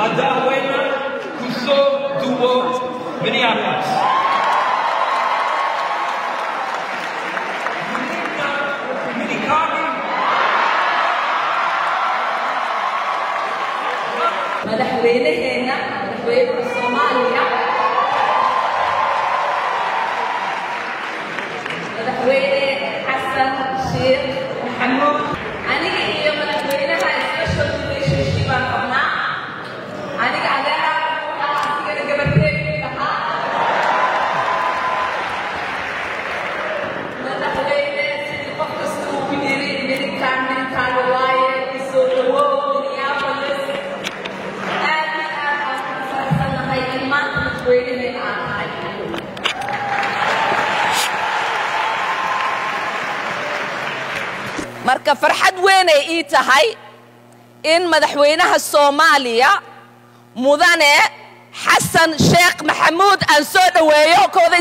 مداوينا كوسو دوو مينيابوليس. مدحوينا هنا مدحوينا في الصومالية مدحوينا حسن الشيخ محمود. marka farxad weyn ay ii tahay in madaxweynaha Soomaaliya mudane Xasan Sheekh Maxamuud aan soo dhaweeyo kooda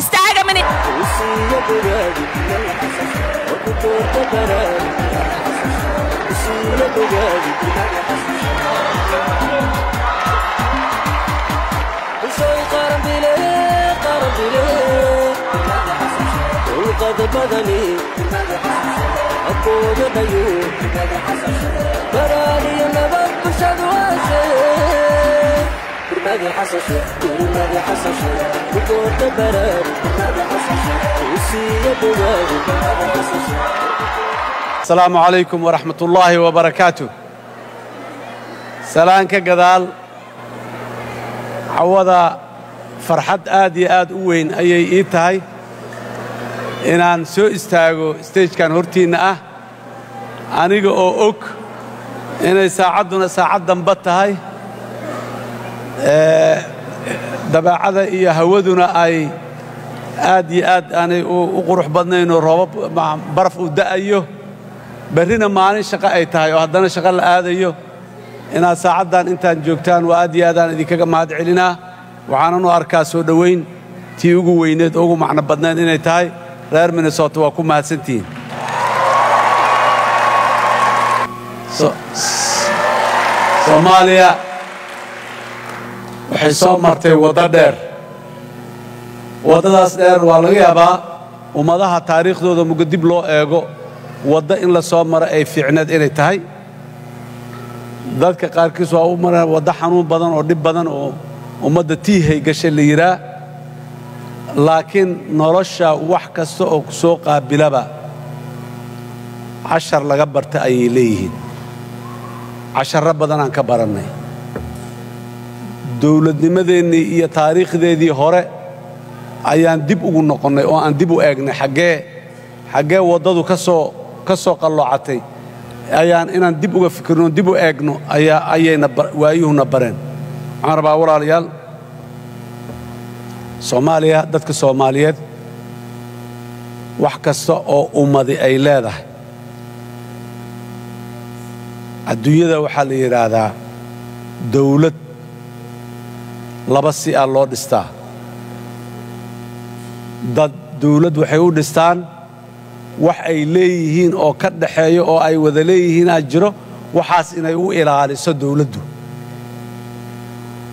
istaaga أقول بيوت براني ما بطش أدواسي برمادي حساسي برمادي حساسي بطورت براني برمادي حساسي وسيا براني برمادي حساسي. السلام عليكم ورحمة الله وبركاته. سلام كجدال عوضة فرحة آدي آد وين أي إيتاي inaan soo istaago stagekan hortiina ah aniga oo og inay saacaduna saacadan ba tahay dabeecada iyo hawaduna ay aad iyo aad aanay u qurux badnayn oo roobab baraf u da'ayo barina maalin shaqo ay tahay oo haddana shaqo la aadayo inaa saacadan intaan joogtaan waa aad iyo aad aan idinkaga mahad celinaa waxaanan u arkaa soo dhaweyn tii ugu weyneed oo ugu macno badnayn inay tahay reer Minnesota waa ku mahadsantiin. Soomaaliya waxay soo martay waddo dheer. Waddadaas dheer waa laga yaabaa ummadaha taariikhdooda mugdib loo eego waddo in la soo maro ay fiicneed inay tahay. Dadka qaarkiis waa u maraan waddo xanuun badan oo dhib badan oo ummadda tiihay gashay la yiraa. laakiin nolosha wax kasta oo soo qaabilaba cashar laga barta ay leeyihiin casharro badan aan ka baranay dawladnimadeennii iyo taariikhdeedii hore ayaan dib ugu noqonnay oo aan dib u eegnay xaggee waddadu ka soo qalloocatay ayaan inaan dib uga fikirno dib u eegno ayayna waayuhuna bareen waxaan rabaa walaalayaal Soomaaliya dadka Soomaaliyeed wax kasta oo ummadi ay leedahay adduunyada waxa la yiraahdaa dawlad laba si ah loo dhistaa dad dawlad waxay u dhistaan wax ay leeyihiin oo ka dhaxeeyo oo ay wada leeyihiin ajiro waxaas inay u ilaaliso dawladdu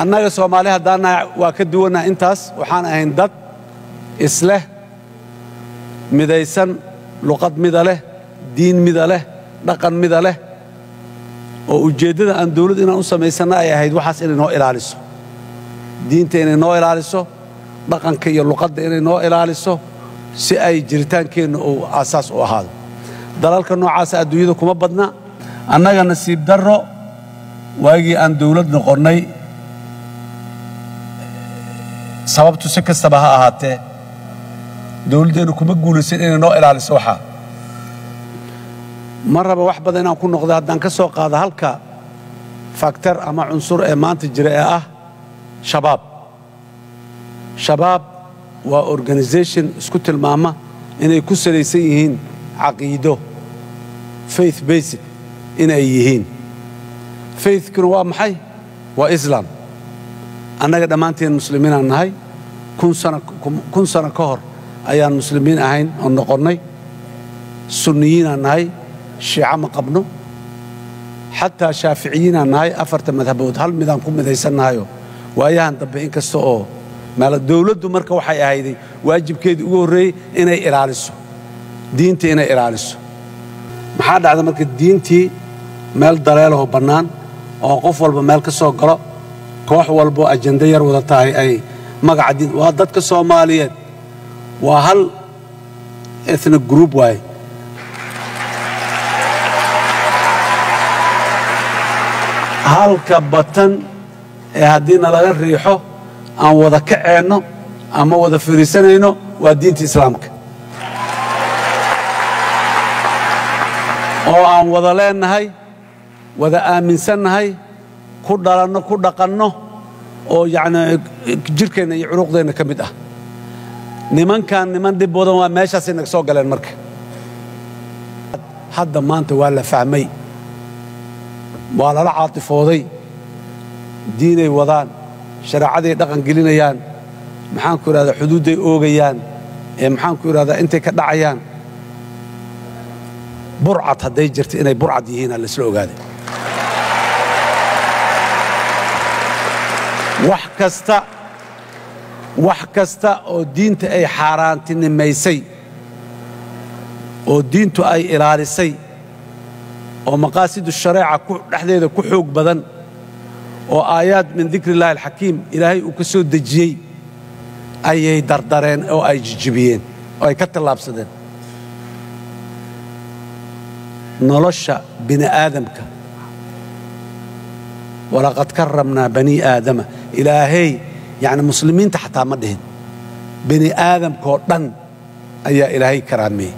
annaga Soomaali hadana waa ka duwana intaas waxaan ahayn dad isla midaysan luqad midale diin midale dhaqan midale oo ujeedada aan dawlad inaan u sameysana ay ahayd waxaas inay noo ilaaliso diinta inay noo ilaaliso dhaqanka iyo luqadda inay noo ilaaliso si ay jiritaankeena oo asaas u ahaado dalalka noocaas adduunyada kuma badna annaga nasiib darro waagii aan dawlad noqonay sababtu si kasta baha ahaatee dawladdu kuma guulaysan inay noo ilaaliso waxa marraba wax badan aan ku noqdo hadan ka soo qaado halka فاكتر أما عنصر إيمان تجريئة شباب وأورجانيزيشن اسكت الماما إن يكسر يسيهين عقيده فيث بيسد إن أيهين فيث كنوا محي وإسلام أنا قد أمانتي المسلمين عن هاي كن سنة كهر أي المسلمين أهين النقرني سنيين عن هاي شيعة مقبنو حتى شافعيين عن هاي أفرت مذهبوت هل مذهب كم مذهسنا هايو وأيهن طبعين كسوء مال الدولة دمرك وحي هايدي واجب كيد أوري إنا إرالسو دينتي إنا إرالسو محاد عدم مرك دينتي مال ضلاله بنان أو قفل بمال كسوء قرأ كوح والبو أجندير وضطاعي أي مقعدين وهددك الصوماليات وهل إثنك جروب واي هل كبتن هدينا لغا الريحو أن وضا كعينو أما وضا فريسانينو ودين إسلامك أو أن وضا لين هاي وضا آمن سن هاي كردالانو كردقانو أو يعني جيركينا يعروقدينا كميدة نمان ديب بوضا وماشا سينك سوق لين مرك هذا مانتي ولا فعمي ولا عاطفوضي ديني وضان شرعتي دقن قلينيان محان كورا حدودي اوغيان محان كورا انتي كدعيان برعة هدي جرتي اني برعة يهينا الاسلوب هذا wax kasta oo diinta ay xaaraantinimaysay oo diintu ay ilaalisay oo maqaasidu shariica ku dhaxdeeda ku xoog badan oo aayaad min dhikrillahi alhakim ilaahay uu ka soo dejiyay ayay dardareen oo ay jijibiyeen oo ay ka talaabsadeen nolosha bini aadamka walaqad karramna bani aadama ilaahay يعني مسلمين تحت عمدهن بني آدم كورن أي إلهي كرامي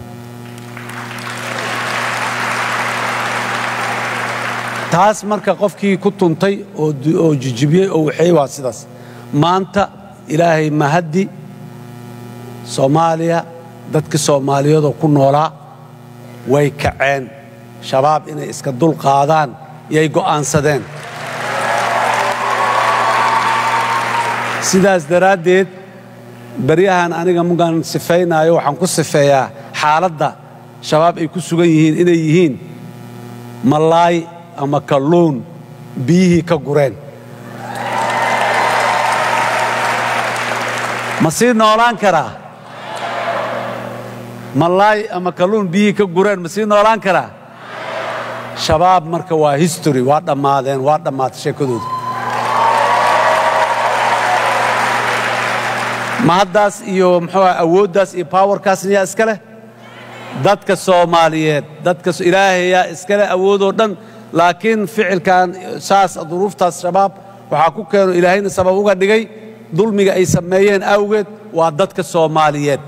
تاس مركا قفكي كتنطي أو جيجبي أو حيوة سيداس ما أنت إلهي مهدي صوماليا دتك صوماليا دو كنورا ويكعين شباب إن إسكدول قادان ييقو أنسدين sidaas daradeed bariyahan aniga mugan sifeynaayo waxaan ku sifeeyaa xaaladda shabaab ay ku sugan yihiin inay yihiin malaay ama kalluun biyihii ka gureen ma sii noolaan karaa malaay ama kalluun biyihii ka gureen ma sii noolaan karaa shabaab marka waa history waa dhammaadeen waa dhammaatay sheekadooda mahaddaas iyo maxaa awooddaas iyo powerkaas yaa iskale dadka Soomaaliyeed dadka Ilaahay yaa iskale awood oo dhan laakiin ficilkan saas duruuftaas shabaab waxa ku keeno Ilaahayna sabab uga dhigay dulmiga ay sameeyeen awgeed waa dadka Soomaaliyeed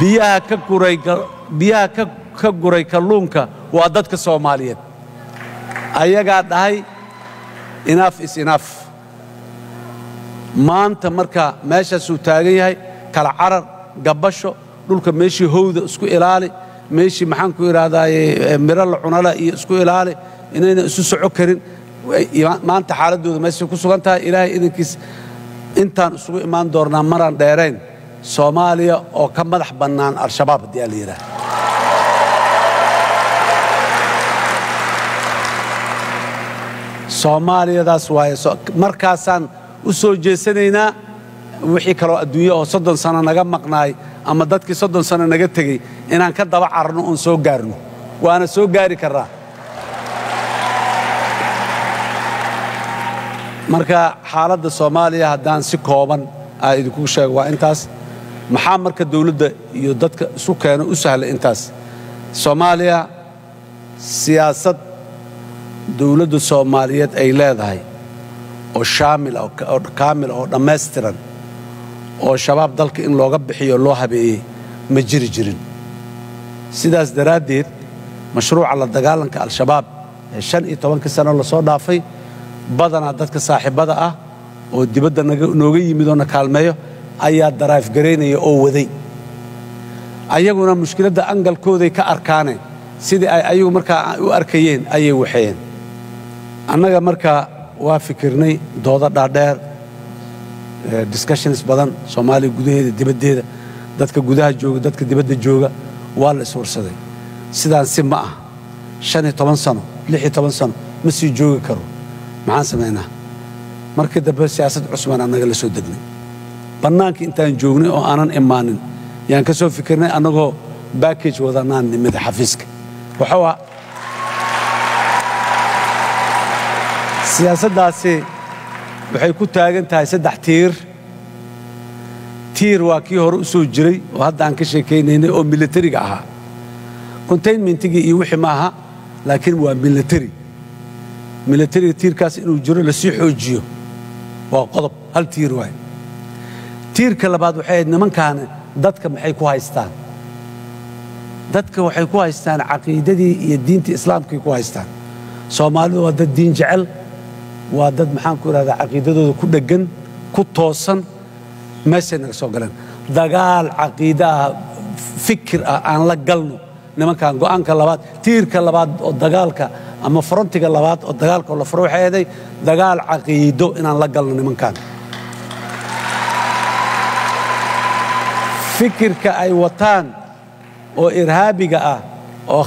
biyaha ka guray kalluunka waa dadka Soomaaliyeed ayaga dhahay enough is enough maanta marka meeshaas uu taagan yahay kala carar gabasho dhulka meeshii howda isku ilaali meeshii maxaan ku yiraahdaayay miro la cunala iyo isku ilaali inayna isu soco karin maanta xaaladooda meeshii ku sugan tahay ilaahay idinkiis intaan isugu imaan doonaa maraan dheerayn Soomaaliya oo ka madax bannaan al-shabaab haddii la yiraahdo Soomaaliya daas waaye markaasaan u soo jeesanaynaa wixii kale adduunyo oo 30 sano naga maqnaay ama dadkii 30 sano naga tagay inaan ka daba carno oo soo gaarno waana soo gaari karaa marka xaaladda Soomaaliya haddaan si kooban ay idinku sheego waa intaas maxaa marka dawladda iyo dadka isu keeno u sahla intaas Soomaaliya siyaasad دولة الصوماليات أي لادهاي أو شامل أو كامل أو دمسترن أو شباب ذلك إن لو جب حي الله بإيه مجري جرين سيداس درادير مشروع على الدجالن كالشباب شن إتوان كسرنا للصور دافي بدن عدد كصاحب بدأه ودي بدنا نوجي مدونا كالمية أياد درايف جريني أو وذي أيقونا مشكلة ده أنجل كودي كأركانه سيدي أيو مركا وأركيين أي وحين أنا مركا وافكرني دودا دادير discussions بدن سومالي جودي دي بدي دتك جودها جوج دتك دي بدي جوجا والسور صدي سيدان سماه شني 18 سنة لحي 18 سنة مسي جوجي كرو معان سمعنا مركا دب سياسة عثمان أنا قال سود دقني بناك أنت جوجني أو أنا إيمانن يعني كسر فكرنا أنا جو باكج وضعناني مدى حفيزك وحوا سياسة داسي بحيكو تاجن تايسة دحتير تير واكي هرؤسو جري وهذا عنك شيكين هنا أو ميلتري قاها كنتين من تيجي يوحي معها لكن هو ميلتري تير كاس إنه جري لسيحو جيو وقضب هل تير واي تير كلا بعد وحيد نمن كان دتك بحيكو هايستان dadka waxay ku haystaan aqoontii iyo diinta islaamka ku haystaan Soomaalidu waa dad diin jecel waa dad maxaan ku raada aqoondooda ku dhagan ku toosan meesha soo galan dagaal aqoonda fikir aan la galno nimankan go'aanka labaad tiirka labaad oo dagaalka ama frontiga labaad oo dagaalka la furuuxeeday dagaal aqoondo inaan la galno nimankan fikirka ay wataan oo irhaabiga ah oo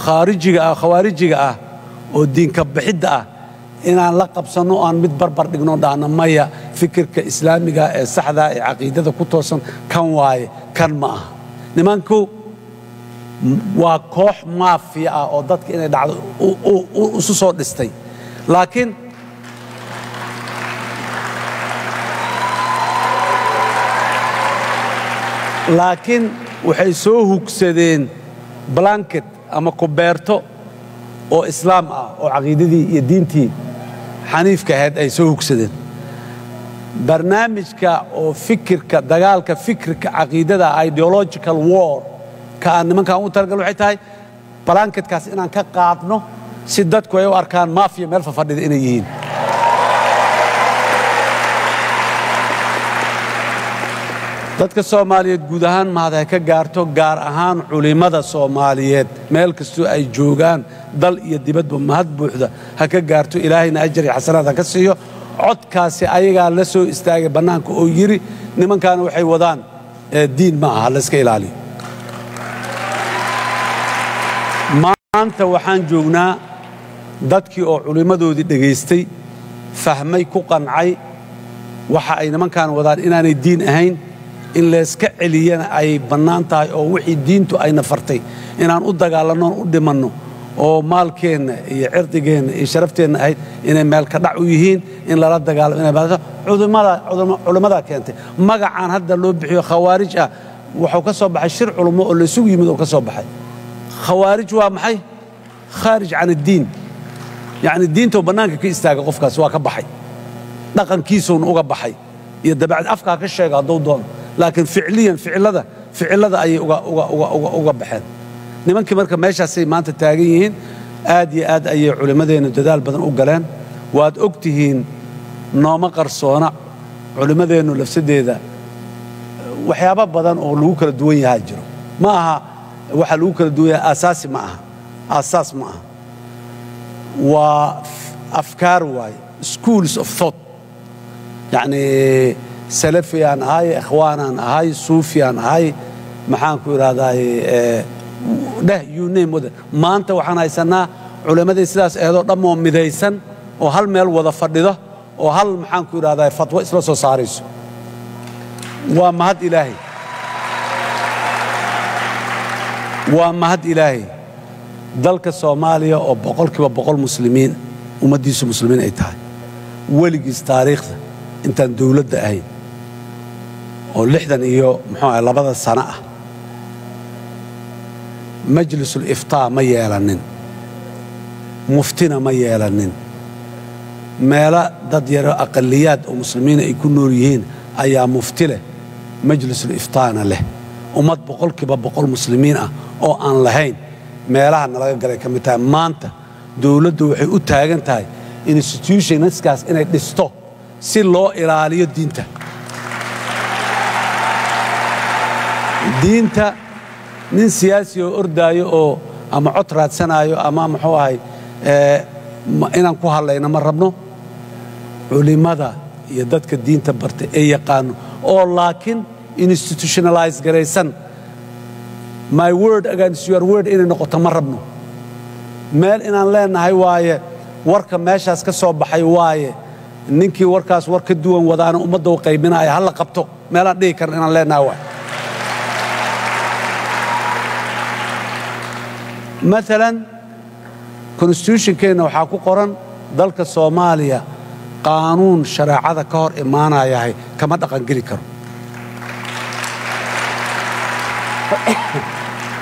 khawaarijiga ah oo diinka bixida ah inaan la qabsano aan mid barbar dhigno dhaana maya fikirka islaamiga ee saxda ee aqoonta ku toosan kan waaye kan ma ah nimanku waa koox mafia ah oo dadka inay dhacdo u soo dhistay laakiin waxay soo hugsadeen blanket ama kubeerto oo islaam ah oo aqoontii iyo diintii xaniifka ahayd ay soo hugsadeen barnaamijka oo fikirka dagaalka fikirka aqoontada ideological war ka nimanka uu targal waxay tahay blanketkaas inaan ka qaadno si dadku ay u arkaan mafia meel fadhida inay yihiin dadka Soomaaliyeed guud ahaan maadaama ka gaarto gaar ahaan culimada Soomaaliyeed meel kasto ay joogan dal iyo dibadba mahad buuxda ha ka gaarto Ilaahayna ajri xasanada ka siiyo codkaasi ayaga la soo istaagay banaanka oo yiri nimankan waxay wadaan diin ma aha la iska ilaaliyo maanta waxaan joognaa dadkii oo culimadoodii dhageystay fahmay ku qancay waxa ay nimankan wadaan inaanay diin ahayn in la iska celiyana ay bannaan tahay oo wixii diintu ay nafartay inaan u dagaalanno u dhimanno oo maalkeena iyo cirdigeen iyo sharafteena ay inay meel ka dhac u yihiin in la dagaalamo inay baadho culimada keentay magacaan hadda loo bixiyo khawaarij ah wuxuu ka soo baxay shir culimo oo la isugu yimid oo ka soo baxay khawaarij waa maxay kharij aan diin yani diintu bannaanka ka istaaga qofkaas waa ka baxay dhaqankiisu uga baxay iyo dabacad afka ka sheega dow doon لكن فعليا فعلدا أي أوجا بحد نمكن مركب ماشى سي ما أنت تاجين آد أي علماء ذين الجدال بدن أوجلان واد أكتهين نام قرصونا علماء ذين الفسد إذا وحيابا بدن أولوك الدوية هاجروا معها وحلوك الدوية أساس معها أساس معها وأفكار واي schools of thought يعني سلفيان هاي إخوانان هاي صوفيان هاي محان كوراد هاي ده يوني مدر ما أنت وحنا يسنا علماء الإسلاس هذول رموا مذيسن وهل مال وظفر ده وهل محان كوراد هاي فتوى إسلاس وصاريس ومهد إلهي ذلك الصومالية أو بقول مسلمين ومديس مسلمين أيتها ولقيس تاريخ أنت دولة ده أي oo lixdan iyo maxaa labada sano ah majlisul iftaa ma yeelanin muftina ma yeelanin meela dad yar aqaliyaad oo muslimiin ay ku nool yihiin ayaa muftile majlisul iftaana leh ummad boqolkiiba boqol muslimiin ah oo aan lahayn meelaha nalaga galay kamid tahay maanta dawladdu waxay u taagan tahay institutionskaas inay dhisto si loo ilaaliyo diinta diinta nin siyaasi oo ordaayo oo ama cod raadsanayo ama muxuu ahay inaan ku hadlayna ma rabno culimada iyo dadka diinta bartay ay yaqaano oo laakiin institutionalize garaysan my word against your word inay noqoto ma rabno meel inaan leenahay waaye warka meeshaas ka soo baxay waaye ninkii warkaas war ka duwan wadaana ummadda u qaybinaya ha la qabto meelaan dhihi karna inaan leenahay waaye مثلا constitution كينا وحا كو قران دالكا سوماليا قانون شريعه كهور imaanaya kama dhaqan gali karo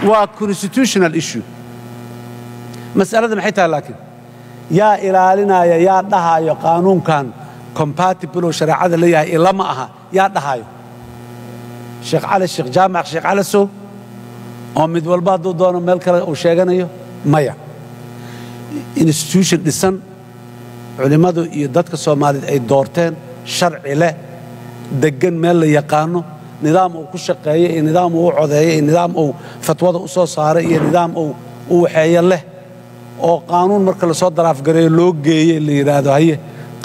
wa constitutional issue مساله maxay tahay laakiin yaa ilaalinaya yaa dhahayo qaanuunkan compatible oo shariicada la yahay ilama aha yaa dhahayo sheekh cali sheekh jaamac sheekh cali soo oo mid walba doo doono meel kale oo sheeganayo maya institution dhisan culimadu iyo dadka Soomaaliyeed ay doorteen sharci leh degan meel la yaqaano nidaam uu ku shaqeeyo iyo nidaam uu codeeyo iyo nidaam uu fatwada u soo saaray iyo nidaam uu waxeeyo leh oo qaanuun marka la soo daraaf gareeyo loo geeyay la yiraahdo haye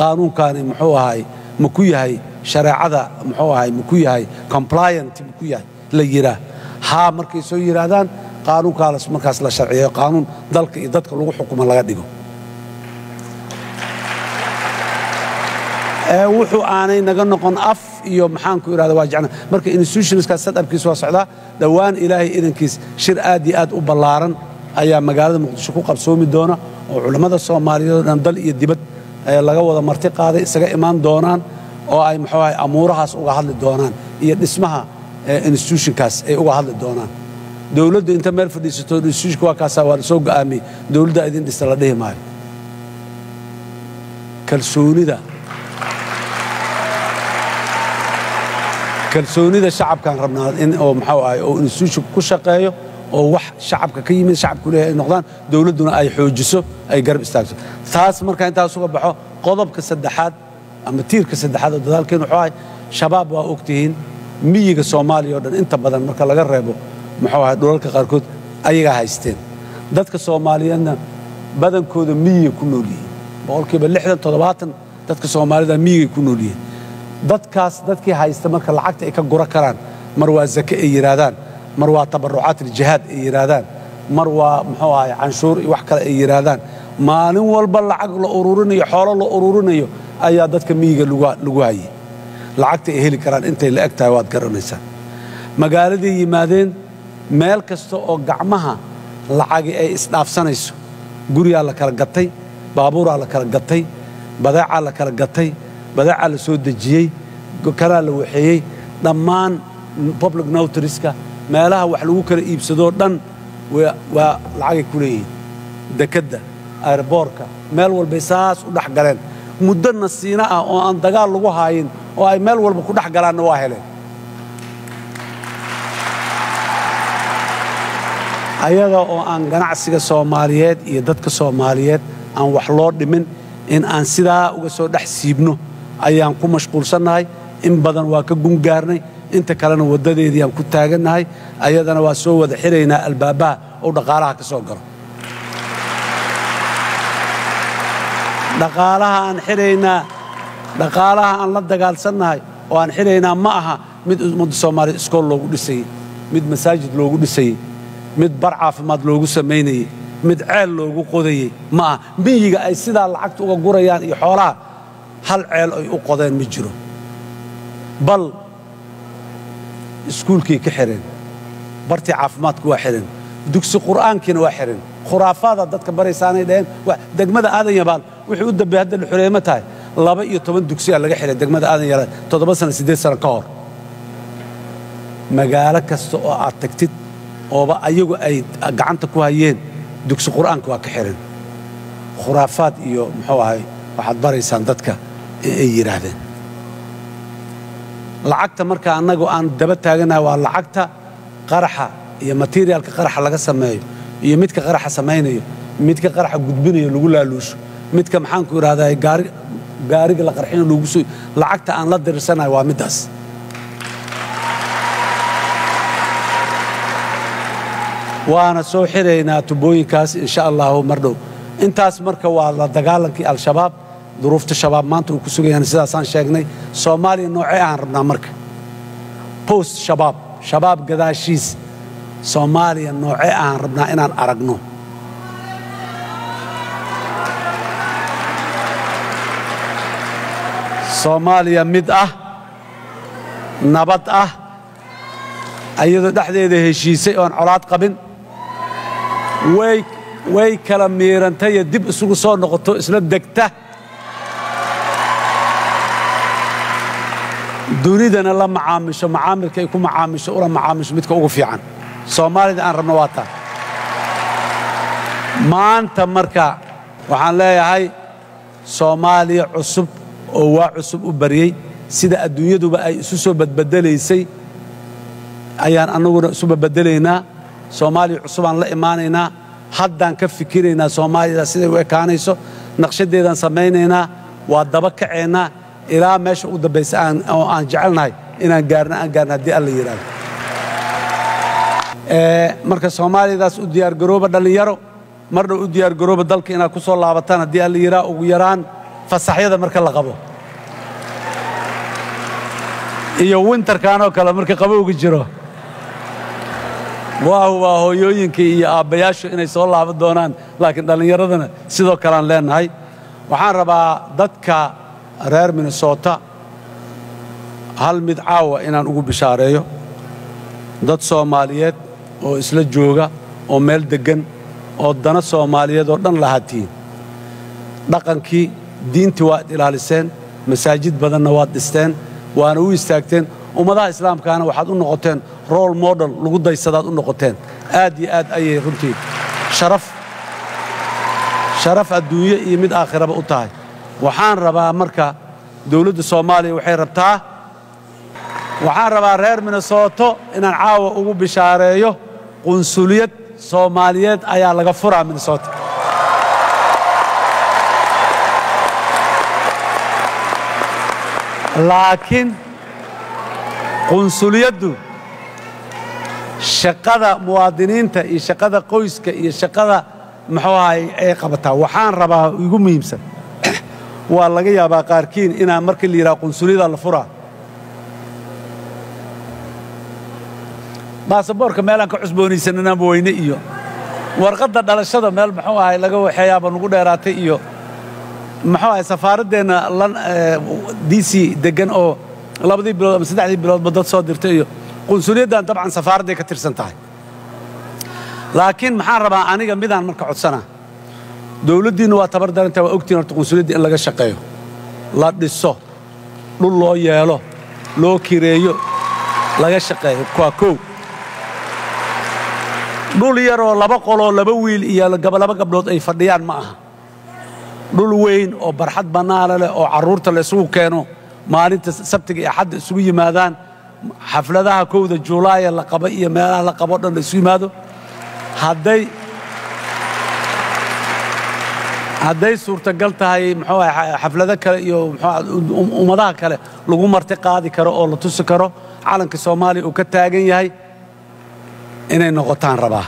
qaanuunkaani muxuu ahay ma ku yahay shariicada muxuu ahay ma ku yahay compliant ma ku yahay la yiraahdo ها مركي سو يرادان قانون كالاس مركاس لا شرعيه قانون دالك اي ددك لوو حكومه لاغا ديغو اي وحو اني نغا نقون اف iyo maxaan ku yiraahdo waajicna marka institutions ka sadabkiis waa socda dhawaan ilaahay idankiis shir aad iyo aad u balaaran ayaa magaalada muqdisho ku qabsoomi doona oo culimada Soomaaliyeed oo dal iyo dibad ay laga wada marti qaaday isaga imaan doonaan oo ay maxay amuurahaas uga hadli doonaan iyo dhismaha institution kaas ay uga hadli doonaan dawladdu inta meel fadhiisato institution kaas waa soo go'aamay dawladda idin dhisa la dhehmay kalsoonida shacabkan rabnaa in oo maxaa ay oo institution ku shaqeeyo oo wax shacabka ka yimid shacabku leeyahay noqdaan dawladduna ay xoojiso ay garab istaagto taas marka intaas uga baxo qodobka saddexaad ama tiirka saddexaad oo dadaalkeen wuxuu ahay shabaab waa ogtihiin miyiga Soomaaliya oo dhan inta badan marka laga reebo muxuu ahaa dhulalka qaarkood ayaga haysteen dadka Soomaaliyeedna badankooda miyiga ku nool yihiin boqolkiiba 67 dadka Soomaalida miyiga ku nool yihiin dadkaas dadkii haysta marka lacagta ay ka gura karaan mar waa zaka ay yiraahdaan mar waa tabarucaat jihaad ay yiraahdaan mar waa muxuu ahaa canshuur iyo wax kale ay yiraahdaan maalin walba lacag la ururinayo xoolo la ururinayo ayaa dadka miyiga lagu hayay lacagta ay heli karaan intay la egtahay waad garanaysaa magaalada yimaadeen meel kasta oo gacmaha lacag ay isdhaafsanayso guriga la kala gatay baabuur la kala gatay badeeca la kala gatay badeeca la soo dajiyay gokala la waxeeyay dhammaan public notarieska meelaha wax lagu kala iibsado dhan waa lacag ku leeyeen dekada airportka meel walba saas u dhax galeen muddo nasiina ah oo aan dagaal lagu hayn oo ay meel walba ku dhax galaan waa heleen ayaga oo aan ganacsiga Soomaaliyeed iyo dadka Soomaaliyeed aan wax loo dhimin in aan sidaa uga soo dhax siibno ayaan ku mashquulsanahay in badan waa ka gungaarnay inta kalena wadadeedii aan ku taaganahay ayadana waa soo wada xiraynaa albaabaha oo dhaqaalaha ka soo garo dhaqaalaha aan xiraynaa dhaqaalaha aan la dagaalsanahay oo aan xidhaynaa ma aha mid ummadda Soomaaliyeed iskool loogu dhisay mid masaajid loogu dhisay mid bar caafimaad loogu sameeyay mid ceel loogu qodayay ma aha miyiga ay sidaa lacagta uga gurayaan iyo xoolaha hal ceel ay u qodeen ma jiro bal iskuulkii ka xireen bartii caafimaadku waa xireen dugsi quraankiina waa xireen khuraafaada dadka baraysaanay dheen wax degmada aadan yabaan wuxuu u dambeeyay hadda la xureeyay ma tahay 12 dugsi laga xilay degmada aadan yaraa 7 sano 8 sano ka hor magaalo kasta oo aad tagtid oo ba ayagu ay gacanta ku hayeen dugsi quraanka waa ka xiran khuraafaad iyo muxuu ahay waxaad baraysan dadka ay yiraahdeen lacagta marka anagu aan daba taaganahay waa lacagta qaraxa iyo materialka qaraxa laga sameeyo iyo midka qaraxa sameeynaya midka qaraxa gudbinaya lagu laaluusho midka maxaan ku yiraahdaa gaariga la qarxin loogu soo lacagta aan la dirsanayo waa midaas وانا سو حرينا تبوي كاس ان شاء الله مردو انتاس مركا والله دغالنكي الشباب ظروف الشباب مانتو كسوغيان سداسان شيغني سومالي نوعي ان ربنا مركا بوست شباب غداشيس سومالي نوعي ان ربنا ان ارغنو سوماليا مد نبات ايضا دحديده هشيسي اون اولاد قبن way kala meerantay dib isugu soo noqoto isla degta duridana la macaamisho macaamilka ay ku macaamisho ula macaamisho midka ugu fiican Soomaalida aan rabno waata maanta marka waxaan leeyahay Soomaaliya cusub oo waa cusub u bariyay sida adduunyaduba ay isu soo badbadalaysay ayaan anaguna isu badbadalaynaa Soomaaliya cusub aan la imaanaynaa haddaan ka fikirayna Soomaalida sida ay kaanayso naqshadeedan sameeynayna waa daba kaceena ilaa meesha u dambaysa aan jecelnahay inaan gaarno hadii Alla yiraahdo marka Soomaalidaas u diyaar garooba dhalinyaro marna u diyaar garooba dalka inaa ku soo laabataan hadii Alla yiraahdo ugu yaraan fasaxyada marka la qabo iyo winterkaan oo kale marka qabowga jiro waa hooyooyinkii iyo aabayaashu inay soo laaban doonaan laakiin dhalinyaradana sidoo kale aan leenahay waxaan rabaa dadka reer Minnesota hal mid caawa inaan ugu bishaareeyo dad Soomaaliyeed oo isla jooga oo meel degan oo dana Soomaaliyeed oo dhan lahaatiin dhaqankii diintii waad ilaaliseen masaajid badanna waad dhisteen waana u istaagteen ummadaha islaamkaana waxaad u noqoteen role model lagu daysadaad u noqoteen aad iyo aad ayay runtii sharaf adduunyo iyo mid aakhiraba u tahay waxaan rabaa marka dawladda Soomaaliya waxaan rabaa reer Minnesota inaan caawa ugu bishaareeyo qunsuliyad Soomaaliyeed ayaa laga furaa Minnesota laakiin qunsuliyadu shaqada muwaadiniinta iyo shaqada qoyska iyo shaqada maxay ay qabataa waxaan rabaa ugu muhiimsan waa laga yaabaa qaarkiin inaan markii la yiraahdo qunsuliyada la furaa baasaboorka meel aan ka cusboonaysanana weyne iyo warqadda dhalashada meel maxay laga waxeeyaa baan ugu dheeraatay iyo maxay safaaradeena DC degan oo labadii bilood ama saddexdii bilood ba dad soo dirtay iyo qunsuliyaddan dabcan safaaraday ka tirsan tahay laakiin maxaan rabaa aniga midaan marka codsanaa dawladdiina waa tabar daranta waa ogtiin horta qunsuliyadda in laga shaqeeyo la dhiso dhul loo yeelo loo kireeyo laga shaqeeyo waa kow dhul yaroo laba qoloo laba wiil iyo laba gabdhood ay fadhiyaan ma aha dhul weyn oo barxad bannaale leh oo carruurta la isugu keeno maalinta sabtiga axad isugu yimaadaan xafladaha 1 Juulaay la qabo iyo meelaha la qabo dhan isugu yimaado haday suurtagal tahay xaflada kale iyo ummadaha kale lagu marti qaadi karo oo la tusi karo calanka Soomaaliya uu ka taagan yahay inay noqotaan rabaa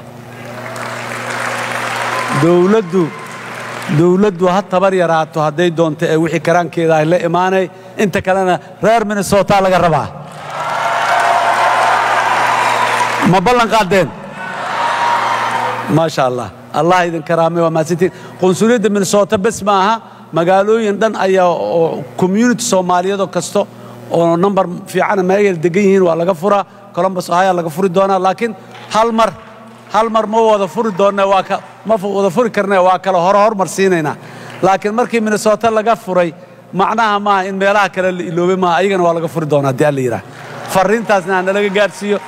dawladdu ha tabar yaraato haday doonto ay wixii karaankeeda ay la imaanay inta kalena reer Minnesota laga rabaa ما بلن قادين ما شاء الله الله إذن كرامي وما سنتين قنصلية Minnesota بس معها مقالوا يندن أي كوميونيتي سومالية دو كستو ونمبر في عنا ما يلدقيهن ولا قفرة كولومبس هاي ولا قفرة دونا لكن هالمر مو وظفرة دونا واك ما وظفرة كرنا واك له هرهر مرسينينا لكن مركي Minnesota لا قفرة معناها ما إن ملاك اللي بما أيجن ولا قفرة دونا دياليرا فرين تازنا نلاقي قارسيو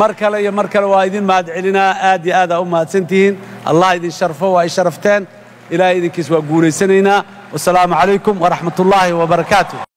مركله يا مركله وايدين ما ادعينا ادي ادا وما سنتين الله يدين شرفه واي شرفتان الى يدين كيس وغوريسنينا والسلام عليكم ورحمه الله وبركاته.